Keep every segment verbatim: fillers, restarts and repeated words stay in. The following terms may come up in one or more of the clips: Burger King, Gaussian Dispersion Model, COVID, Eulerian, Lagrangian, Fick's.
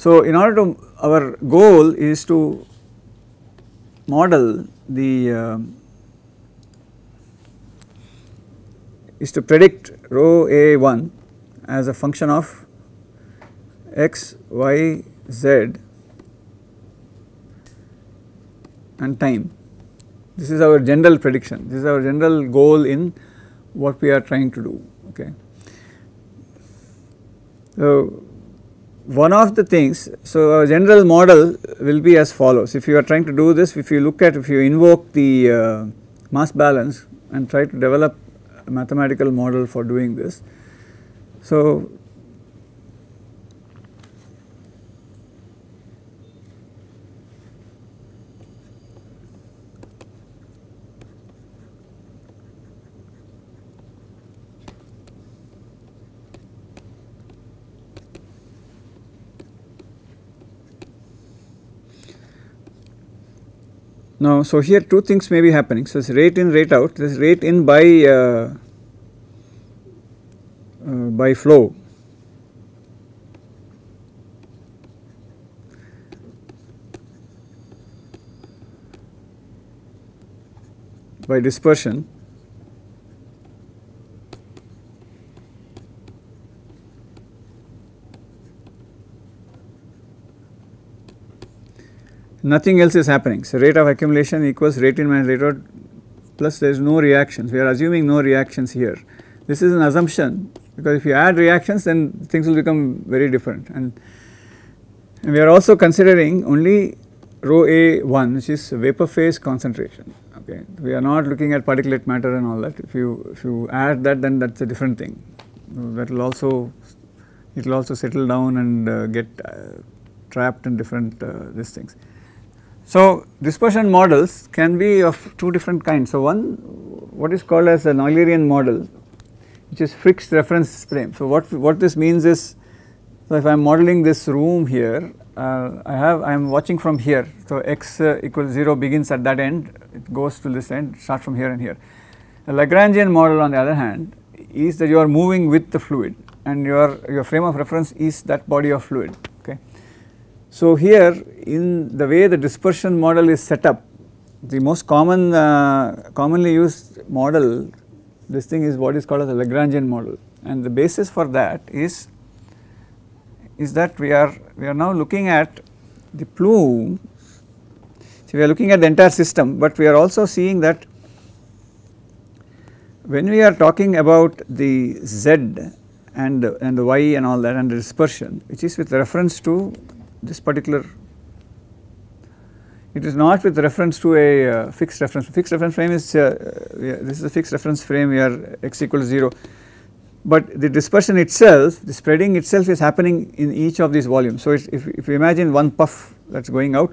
So in order to, our goal is to model the, uh, is to predict rho A one as a function of x, y, z and time. This is our general prediction, this is our general goal in what we are trying to do, okay. So one of the things, so our general model will be as follows. If you are trying to do this, if you look at, if you invoke the uh, mass balance and try to develop a mathematical model for doing this. So now, so here two things may be happening. So it's rate in, rate out. This rate in by uh, uh, by flow. By dispersion, nothing else is happening. So rate of accumulation equals rate in minus rate out, plus there is no reactions. We are assuming no reactions here. This is an assumption, because if you add reactions then things will become very different, and, and we are also considering only rho A one, which is vapor phase concentration, okay. We are not looking at particulate matter and all that. If you, if you add that, then that is a different thing. That will also, it will also settle down and uh, get uh, trapped in different uh, these things. So dispersion models can be of two different kinds. So one, what is called as an Eulerian model, which is Fick's reference frame. So what what this means is, so if I am modeling this room here, uh, I have I am watching from here. So x uh, equals zero begins at that end, it goes to this end, starts from here and here. The Lagrangian model, on the other hand, is that you are moving with the fluid, and your your frame of reference is that body of fluid. So here, in the way the dispersion model is set up, the most common, uh, commonly used model, this thing is what is called as the Lagrangian model, and the basis for that is, is that we are, we are now looking at the plume. So we are looking at the entire system, but we are also seeing that when we are talking about the z and the, and the y and all that and the dispersion, which is with reference to this particular, it is not with reference to a uh, fixed reference. Fixed reference frame is, uh, uh, yeah, this is a fixed reference frame where x equals zero, but the dispersion itself, the spreading itself is happening in each of these volumes. So, it's, if, if you imagine one puff that is going out,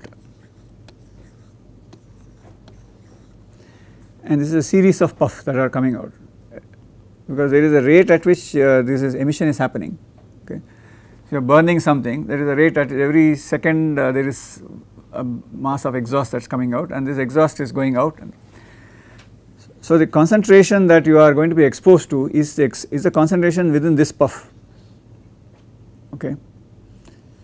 and this is a series of puffs that are coming out, because there is a rate at which uh, this is emission is happening. If you are burning something, there is a rate at every second uh, there is a mass of exhaust that is coming out, and this exhaust is going out. And so the concentration that you are going to be exposed to is the, ex is the concentration within this puff, okay.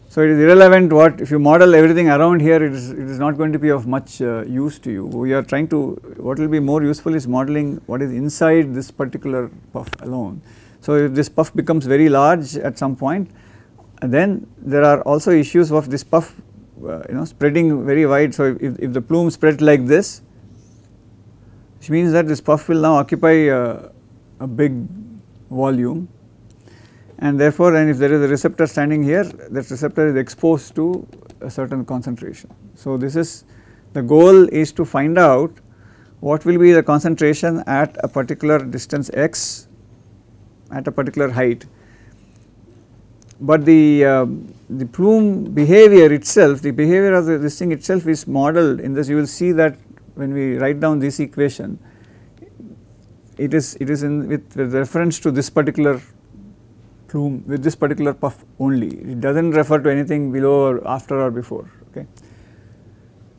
So it is irrelevant what, if you model everything around here, it is, it is not going to be of much uh, use to you. We are trying to, what will be more useful is modeling what is inside this particular puff alone. So if this puff becomes very large at some point, and then there are also issues of this puff uh, you know spreading very wide. So if, if the plume spreads like this, which means that this puff will now occupy uh, a big volume, and therefore, and if there is a receptor standing here, that receptor is exposed to a certain concentration. So this is, the goal is to find out what will be the concentration at a particular distance x at a particular height. But the, uh, the plume behavior itself, the behavior of the, this thing itself is modeled in this. You will see that when we write down this equation, it is, it is in with, with reference to this particular plume, with this particular puff only. It does not refer to anything below or after or before, okay.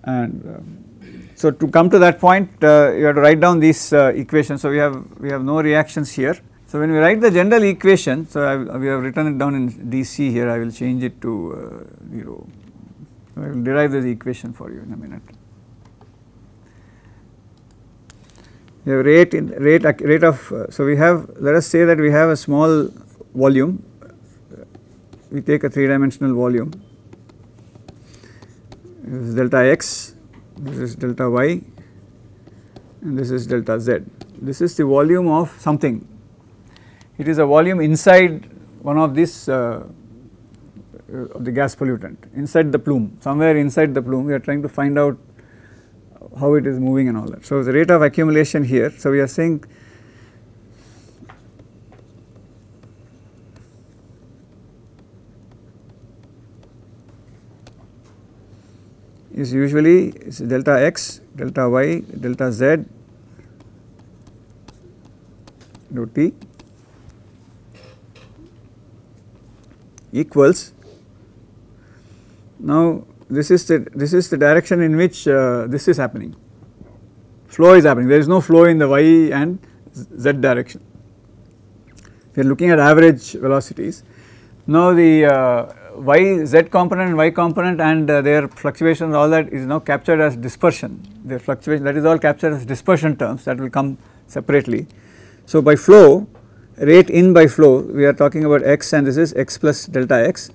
And um, so to come to that point, uh, you have to write down these uh, equations. So we have, we have no reactions here. So, when we write the general equation, so I, we have written it down in D C here, I will change it to uh, zero. So, I will derive the equation for you in a minute. We have rate, in, rate, rate of, uh, so we have, let us say that we have a small volume, we take a three dimensional volume, this is delta x, this is delta y, and this is delta z. This is the volume of something. It is a volume inside one of these uh, uh, the gas pollutant, inside the plume, somewhere inside the plume. We are trying to find out how it is moving and all that. So, the rate of accumulation here, so we are saying is usually is delta x, delta y, delta z, dou t equals. Now, this is the this is the direction in which uh, this is happening. Flow is happening. There is no flow in the y and z direction. We are looking at average velocities. Now, the uh, y z component and y component and uh, their fluctuations, all that is now captured as dispersion. Their fluctuation, that is all captured as dispersion terms that will come separately. So, by flow, rate in by flow, we are talking about x, and this is x plus delta x.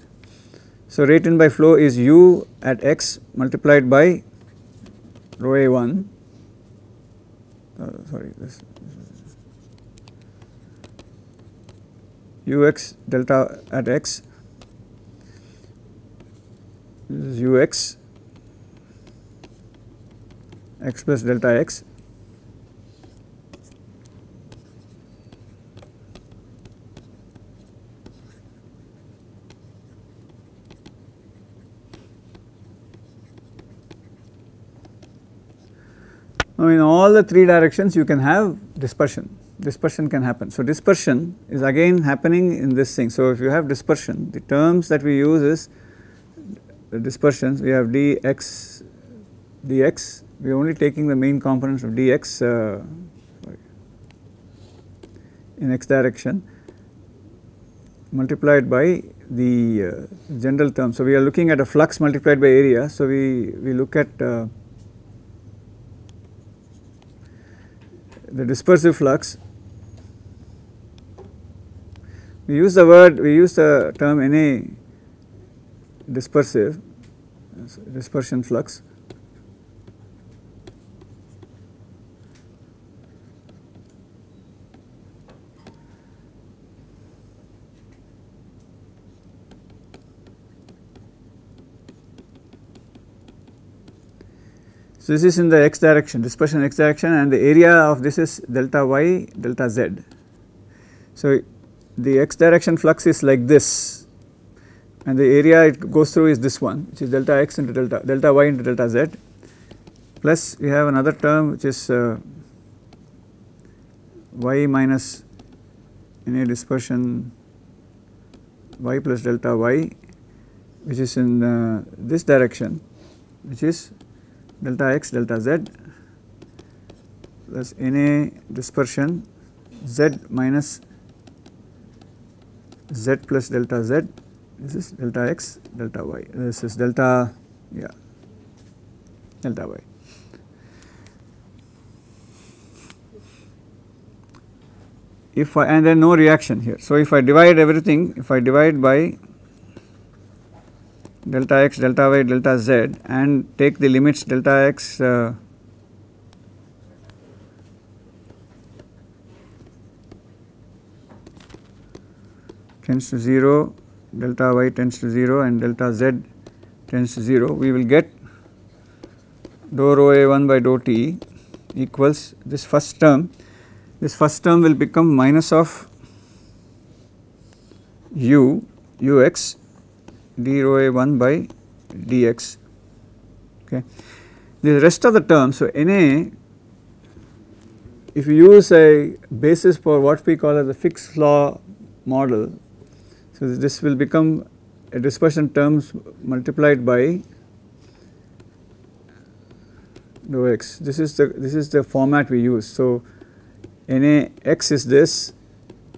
So, rate in by flow is u at x multiplied by rho a one, uh, sorry, this ux delta at x, this is ux, x plus delta x. Now, in all the three directions you can have dispersion, dispersion can happen. So, dispersion is again happening in this thing. So, if you have dispersion, the terms that we use is the dispersions, we have dx, dx, we are only taking the main components of dx uh, in x direction multiplied by the uh, general term. So, we are looking at a flux multiplied by area. So, we, we look at uh, the dispersive flux. We use the word, we use the term N A dispersive, dispersion flux. So, this is in the x direction, dispersion x direction, and the area of this is delta y, delta z. So, the x direction flux is like this, and the area it goes through is this one, which is delta x into delta, delta y into delta z, plus we have another term which is uh, y minus N A dispersion y plus delta y, which is in uh, this direction, which is delta x delta z plus N A dispersion z minus z plus delta z, this is delta x delta y, this is delta, yeah, delta y. If I, and then no reaction here. So, if I divide everything, if I divide by delta x, delta y, delta z, and take the limits delta x uh, tends to zero, delta y tends to zero, and delta z tends to zero, we will get dou rho a one by dou t equals this first term. This first term will become minus of u ux d rho a one by dx, okay. The rest of the terms, so N A, if you use a basis for what we call as the Fick's law model, so this will become a dispersion terms multiplied by dou x. This is the this is the format we use. So N A x is this,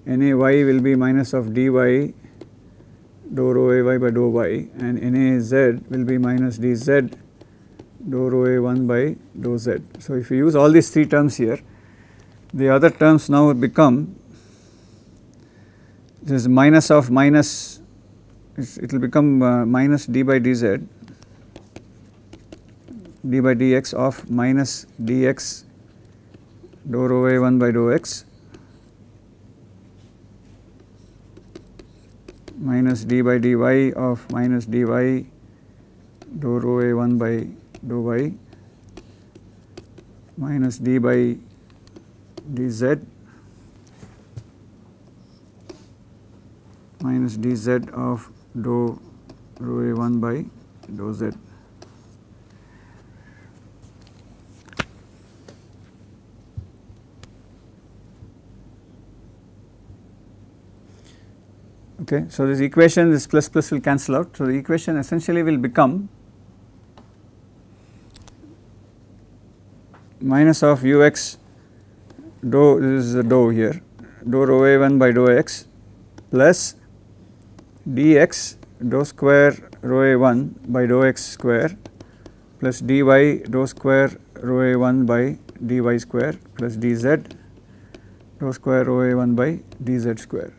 Na y will be minus of dy dou rho ay by dou y, and Na z will be minus dz dou rho a one by dou z. So, if you use all these three terms here, the other terms now become, this is minus of minus, it will become uh, minus d by dz, d by dx of minus dx dou rho a one by dou x minus d by dy of minus dy dou rho a one by dou y minus d by dz minus dz of dou rho a one by dou z. Okay, so this equation, this plus plus will cancel out. So the equation essentially will become minus of ux dou, this is the dou here, dou rho a one by dou x plus dx dou square rho a one by dou x square plus dy dou square rho a one by dy square plus dz dou square rho a one by dz square.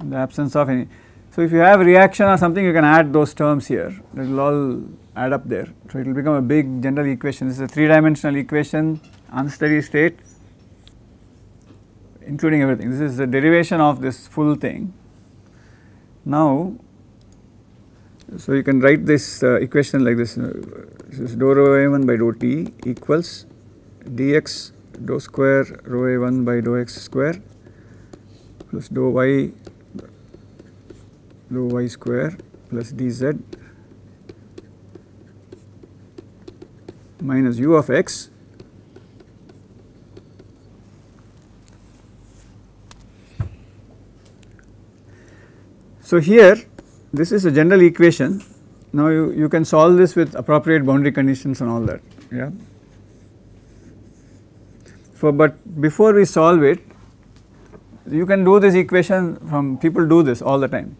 In the absence of any, so if you have reaction or something, you can add those terms here, that will all add up there. So it will become a big general equation. This is a three dimensional equation, unsteady state, including everything. This is the derivation of this full thing. Now, so you can write this uh, equation like this, this is dou rho a one by dou t equals dx dou square rho a one by dou x square plus dou y dou y square plus dz minus u of x . So here this is a general equation. Now you, you can solve this with appropriate boundary conditions and all that, yeah. So but before we solve it, you can do this equation from, people do this all the time.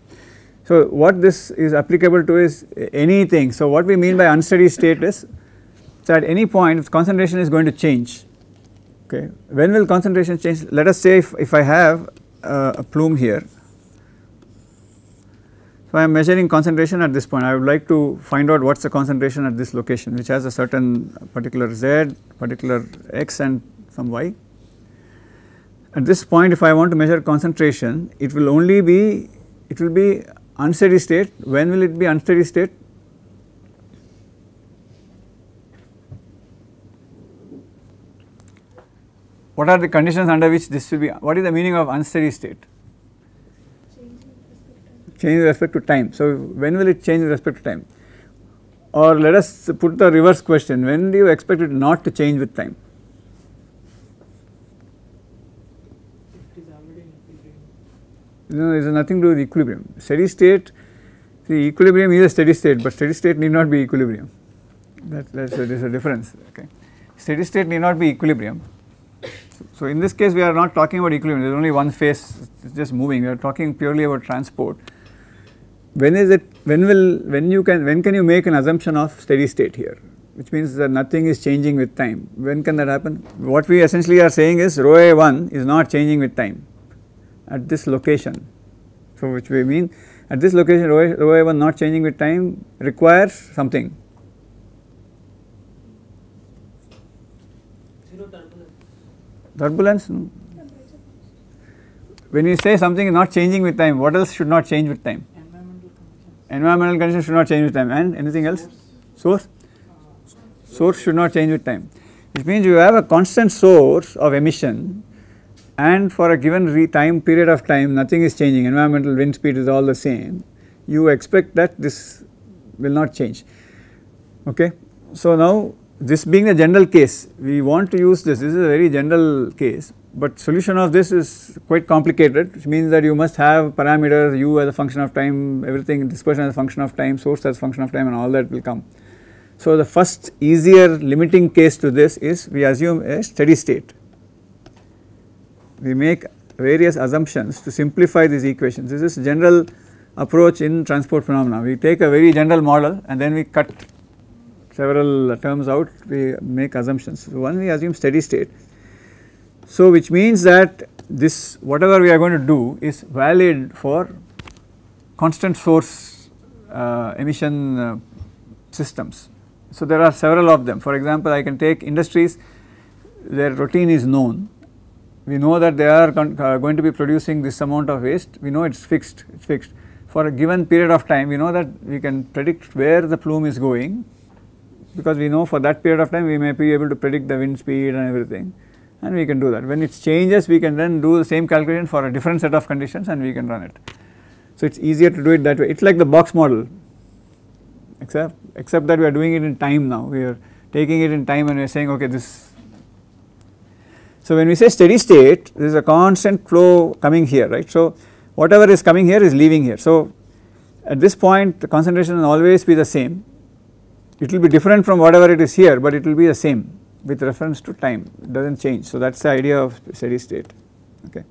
So what this is applicable to is anything. So what we mean by unsteady state is that at any point concentration is going to change, okay. When will concentration change? Let us say if, if I have uh, a plume here. So I am measuring concentration at this point. I would like to find out what is the concentration at this location, which has a certain particular z, particular x and some y. At this point, if I want to measure concentration, it will only be, it will be unsteady state. When will it be unsteady state? What are the conditions under which this will be, what is the meaning of unsteady state? Change with respect to time. So when will it change with respect to time? Or let us put the reverse question, when do you expect it not to change with time? It is already in equilibrium. No, it has nothing to do with equilibrium. Steady state, see, equilibrium is a steady state, but steady state need not be equilibrium. That, that's a, there's a difference, okay. Steady state need not be equilibrium. So in this case we are not talking about equilibrium, there is only one phase, it is just moving, we are talking purely about transport. When is it, when will, when you can, when can you make an assumption of steady state here, which means that nothing is changing with time? When can that happen? What we essentially are saying is rho a one is not changing with time at this location. So which we mean at this location rho, rho a one not changing with time requires something. Zero turbulence. Turbulence? No. When you say something is not changing with time, what else should not change with time? Environmental conditions. Environmental conditions should not change with time, and anything else? Source? Source should not change with time, which means you have a constant source of emission and for a given re time period of time nothing is changing, environmental wind speed is all the same, you expect that this will not change, okay. So now this being a general case, we want to use this, this is a very general case, but solution of this is quite complicated, which means that you must have parameters, u as a function of time, everything, dispersion as a function of time, source as a function of time, and all that will come. So the first easier limiting case to this is we assume a steady state. we make various assumptions to simplify these equations. This is general approach in transport phenomena. We take a very general model and then we cut several terms out, we make assumptions. So, one, we assume steady state. So, which means that this whatever we are going to do is valid for constant source uh, emission uh, systems. So, there are several of them. For example, I can take industries, their routine is known. We know that they are uh, going to be producing this amount of waste, we know it is fixed, it is fixed. For a given period of time, we know that we can predict where the plume is going, because we know for that period of time we may be able to predict the wind speed and everything, and we can do that. When it changes, we can then do the same calculation for a different set of conditions and we can run it. So, it is easier to do it that way. It is like the box model, except, except that we are doing it in time now, we are taking it in time and we are saying, okay, this. So, when we say steady state, there is a constant flow coming here, right. So, whatever is coming here is leaving here. So, at this point the concentration will always be the same. It will be different from whatever it is here, but it will be the same with reference to time, it does not change. So, that is the idea of steady state, okay.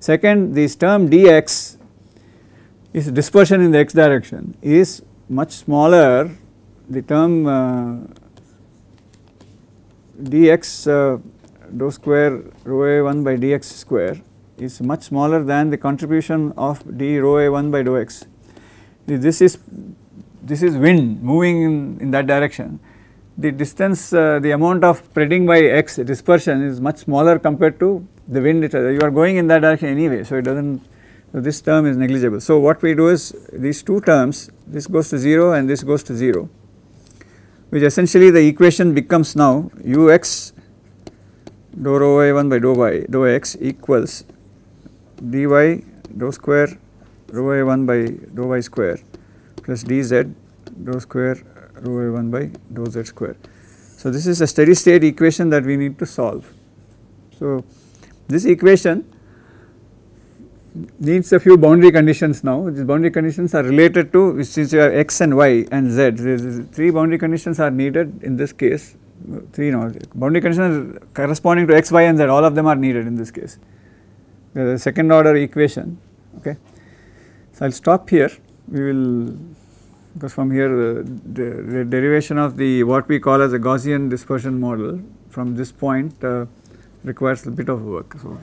Second, this term dx is dispersion in the x direction is much smaller, the term uh, dx uh, dou square rho A one by dx square is much smaller than the contribution of d rho A one by dou x. This is this is wind moving in, in that direction. The distance, uh, the amount of spreading by x dispersion is much smaller compared to the wind. It, uh, you are going in that direction anyway, so it does not. So this term is negligible. So what we do is these two terms, this goes to zero and this goes to zero, which essentially the equation becomes now ux dou rho A one by dou, by dou x equals dy dou square rho A one by dou y square plus dz dou square rho A one by dou z square. So, this is a steady state equation that we need to solve. So, this equation needs a few boundary conditions now. These boundary conditions are related to, since you have x and y and z, these three boundary conditions are needed in this case. Three no, boundary conditions corresponding to x, y and z, all of them are needed in this case. There is a second order equation, okay. So, I will stop here, we will, because from here uh, the, the derivation of the what we call as a Gaussian dispersion model from this point uh, requires a bit of work. So.